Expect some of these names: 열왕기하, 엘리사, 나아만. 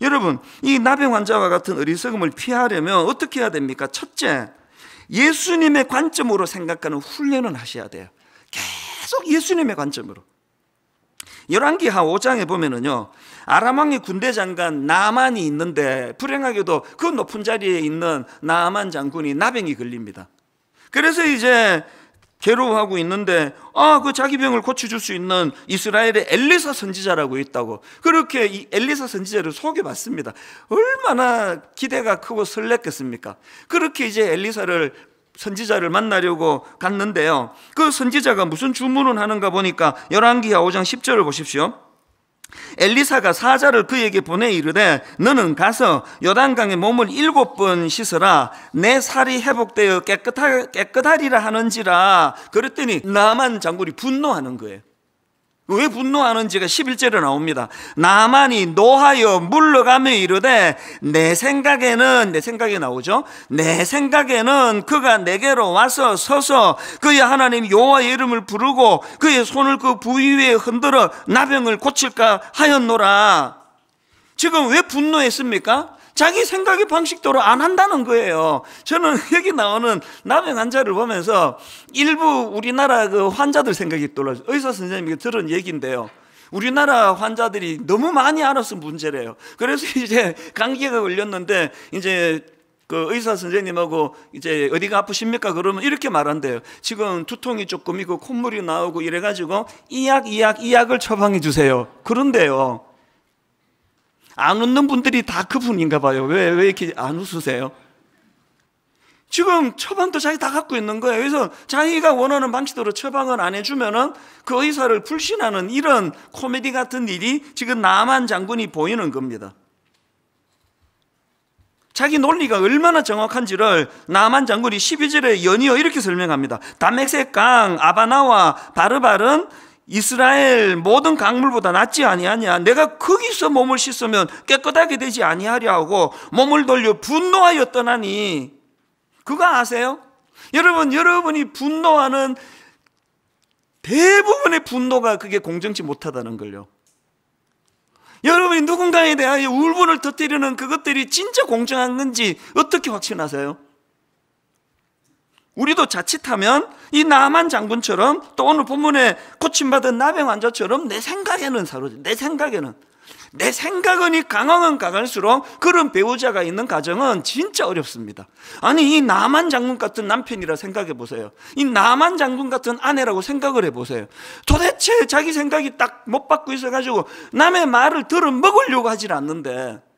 여러분, 이 나병 환자와 같은 어리석음을 피하려면 어떻게 해야 됩니까? 첫째, 예수님의 관점으로 생각하는 훈련을 하셔야 돼요. 계속 예수님의 관점으로. 열왕기하 5장에 보면은요, 아람왕의 군대 장관 나아만이 있는데, 불행하게도 그 높은 자리에 있는 나아만 장군이 나병이 걸립니다. 그래서 이제 괴로워하고 있는데, 그 자기 병을 고쳐줄 수 있는 이스라엘의 엘리사 선지자라고 있다고, 그렇게 이 엘리사 선지자를 소개받습니다. 얼마나 기대가 크고 설렜겠습니까? 그렇게 이제 엘리사를, 선지자를 만나려고 갔는데요, 그 선지자가 무슨 주문을 하는가 보니까 열왕기하 5장 10절을 보십시오. 엘리사가 사자를 그에게 보내 이르되, 너는 가서 요단강에 몸을 7번 씻으라. 내 살이 회복되어 깨끗하리라 하는지라. 그랬더니 나아만 장군이 분노하는 거예요. 왜 분노하는지가 11절에 나옵니다. 나아만이 노하여 물러가며 이르되, 내 생각에 나오죠. 내 생각에는 그가 내게로 와서 서서 그의 하나님 여호와의 이름을 부르고 그의 손을 그 부위 위에 흔들어 나병을 고칠까 하였노라. 지금 왜 분노했습니까? 자기 생각의 방식대로 안 한다는 거예요. 저는 여기 나오는 나병 환자를 보면서 일부 우리나라 그 환자들 생각이 떠올라요. 의사 선생님이 들은 얘기인데요, 우리나라 환자들이 너무 많이 알아서 문제래요. 그래서 이제 감기가 걸렸는데 이제 그 의사 선생님하고 이제 어디가 아프십니까? 그러면 이렇게 말한대요. 지금 두통이 조금 있고 콧물이 나오고 이래가지고 이 약을 처방해 주세요. 그런데요, 안 웃는 분들이 다 그분인가 봐요. 왜 이렇게 안 웃으세요? 지금 처방도 자기 다 갖고 있는 거예요. 그래서 자기가 원하는 방식대로 처방을 안 해주면은 그 의사를 불신하는 이런 코미디 같은 일이 지금 나아만 장군이 보이는 겁니다. 자기 논리가 얼마나 정확한지를 나아만 장군이 12절에 연이어 이렇게 설명합니다. 담맥세강 아바나와 바르발은 이스라엘 모든 강물보다 낫지 아니하냐. 내가 거기서 몸을 씻으면 깨끗하게 되지 아니하려 하고 몸을 돌려 분노하여 떠나니. 그거 아세요? 여러분, 여러분이 분노하는 대부분의 분노가 그게 공정치 못하다는 걸요. 여러분이 누군가에 대하여 울분을 터뜨리는 그것들이 진짜 공정한 건지 어떻게 확신하세요? 우리도 자칫하면 이 나아만 장군처럼, 또 오늘 본문에 고침받은 나병 환자처럼, 내 생각은 이 강하면 강할수록 그런 배우자가 있는 가정은 진짜 어렵습니다. 아니, 이 나아만 장군 같은 남편이라 생각해 보세요. 이 나아만 장군 같은 아내라고 생각을 해 보세요. 도대체 자기 생각이 딱 못 받고 있어가지고 남의 말을 들어 먹으려고 하질 않는데,